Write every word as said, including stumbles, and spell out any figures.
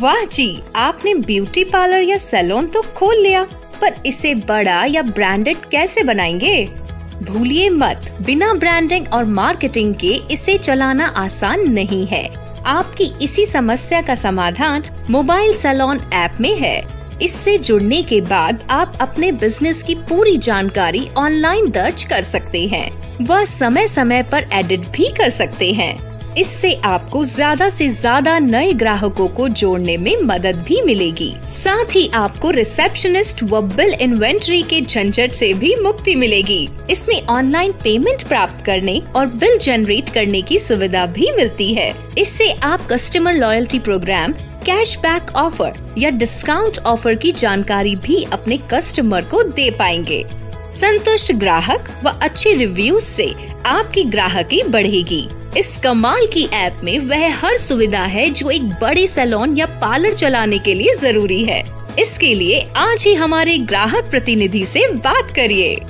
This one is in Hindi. वाह जी, आपने ब्यूटी पार्लर या सैलून तो खोल लिया, पर इसे बड़ा या ब्रांडेड कैसे बनाएंगे? भूलिए मत, बिना ब्रांडिंग और मार्केटिंग के इसे चलाना आसान नहीं है। आपकी इसी समस्या का समाधान मोबाइल सैलून ऐप में है। इससे जुड़ने के बाद आप अपने बिजनेस की पूरी जानकारी ऑनलाइन दर्ज कर सकते हैं व समय समय पर एडिट भी कर सकते हैं। इससे आपको ज्यादा से ज्यादा नए ग्राहकों को जोड़ने में मदद भी मिलेगी। साथ ही आपको रिसेप्शनिस्ट व बिल इन्वेंटरी के झंझट से भी मुक्ति मिलेगी। इसमें ऑनलाइन पेमेंट प्राप्त करने और बिल जनरेट करने की सुविधा भी मिलती है। इससे आप customer loyalty programme, cashback offer या डिस्काउंट ऑफर की जानकारी भी अपने कस्टमर को दे पाएंगे। संतुष्ट ग्राहक व अच्छे रिव्यूज से आपकी ग्राहकी बढ़ेगी। इस कमाल की ऐप में वह हर सुविधा है जो एक बड़े सैलून या पार्लर चलाने के लिए जरूरी है। इसके लिए आज ही हमारे ग्राहक प्रतिनिधि से बात करिए।